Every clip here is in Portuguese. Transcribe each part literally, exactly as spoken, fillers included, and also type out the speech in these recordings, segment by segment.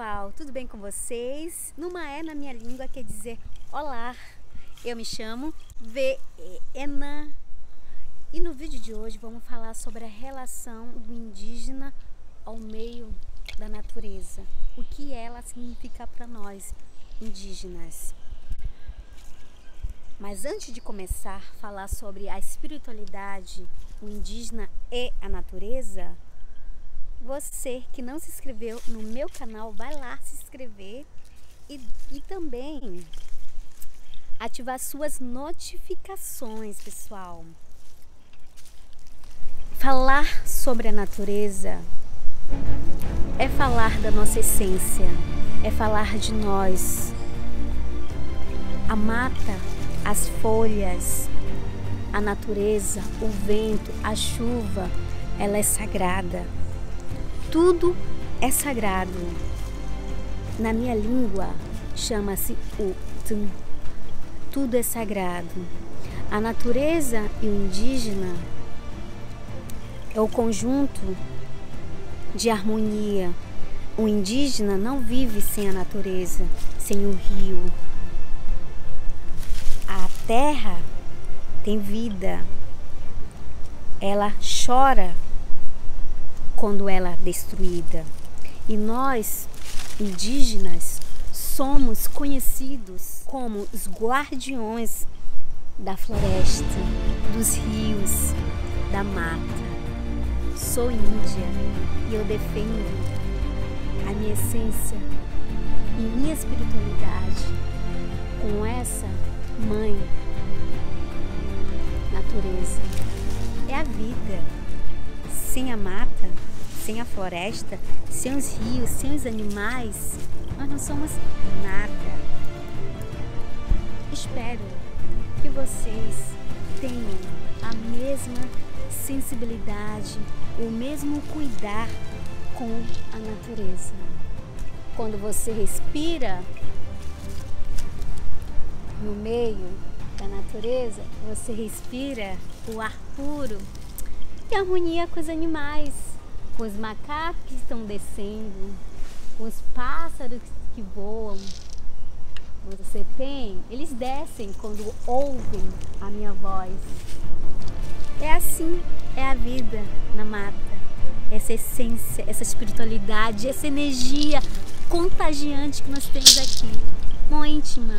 pessoal, tudo bem com vocês? Numaé na minha língua quer dizer olá. Eu me chamo We'e'ena e no vídeo de hoje vamos falar sobre a relação do indígena ao meio da natureza, o que ela significa para nós indígenas. Mas antes de começar a falar sobre a espiritualidade, o indígena e a natureza, você que não se inscreveu no meu canal, vai lá se inscrever e, e também ativar suas notificações, pessoal. Falar sobre a natureza é falar da nossa essência, é falar de nós. A mata, as folhas, a natureza, o vento, a chuva, ela é sagrada. Tudo é sagrado. Na minha língua chama-se utun. Tudo é sagrado. A natureza e o indígena é o conjunto de harmonia. O indígena não vive sem a natureza, sem o rio. A terra tem vida. Ela chora quando ela é destruída. E nós, indígenas, somos conhecidos como os guardiões da floresta, dos rios, da mata. Sou índia e eu defendo a minha essência e minha espiritualidade com essa mãe natureza. É a vida. Sem a mata, sem a floresta, sem os rios, sem os animais, nós não somos nada. Espero que vocês tenham a mesma sensibilidade, o mesmo cuidar com a natureza. Quando você respira no meio da natureza, você respira o ar puro e harmonia com os animais, com os macacos que estão descendo, com os pássaros que voam. Você tem, eles descem quando ouvem a minha voz. É assim, é a vida na mata, essa essência, essa espiritualidade, essa energia contagiante que nós temos aqui, muito íntima.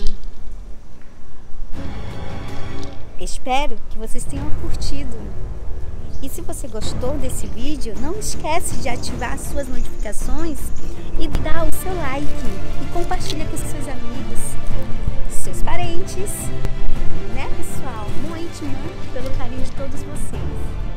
Espero que vocês tenham curtido. E se você gostou desse vídeo, não esquece de ativar suas notificações e dar o seu like e compartilha com seus amigos, seus parentes, né pessoal? Muito obrigada pelo carinho de todos vocês.